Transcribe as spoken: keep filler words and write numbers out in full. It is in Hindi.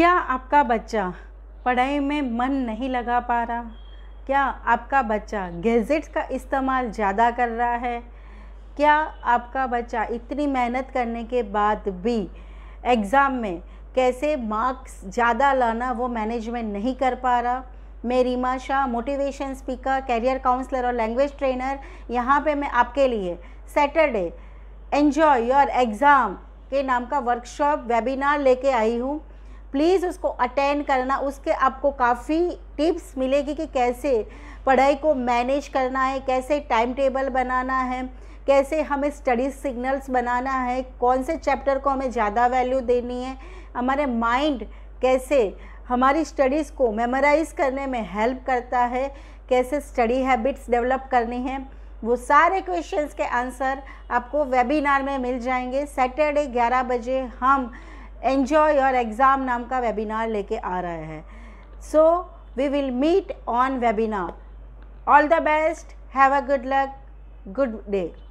क्या आपका बच्चा पढ़ाई में मन नहीं लगा पा रहा? क्या आपका बच्चा गैजेट्स का इस्तेमाल ज़्यादा कर रहा है? क्या आपका बच्चा इतनी मेहनत करने के बाद भी एग्ज़ाम में कैसे मार्क्स ज़्यादा लाना वो मैनेजमेंट नहीं कर पा रहा? मैं Reema Shah, motivation speaker, career counsellor और लैंग्वेज ट्रेनर, यहाँ पे मैं आपके लिए सैटरडे एन्जॉय योर एग्ज़ाम के नाम का वर्कशॉप वेबिनार लेके आई हूँ। प्लीज़ उसको अटेंड करना, उसके आपको काफ़ी टिप्स मिलेगी कि कैसे पढ़ाई को मैनेज करना है, कैसे टाइम टेबल बनाना है, कैसे हमें स्टडी सिग्नल्स बनाना है, कौन से चैप्टर को हमें ज़्यादा वैल्यू देनी है, हमारे माइंड कैसे हमारी स्टडीज़ को मेमोराइज़ करने में हेल्प करता है, कैसे स्टडी हैबिट्स डेवलप करनी है। वो सारे क्वेश्चंस के आंसर आपको वेबिनार में मिल जाएंगे। सैटरडे ग्यारह बजे हम एन्जॉय योर एग्ज़ाम नाम का वेबिनार लेके आ रहा है। So we will meet on webinar. All the best, have a good luck, good day.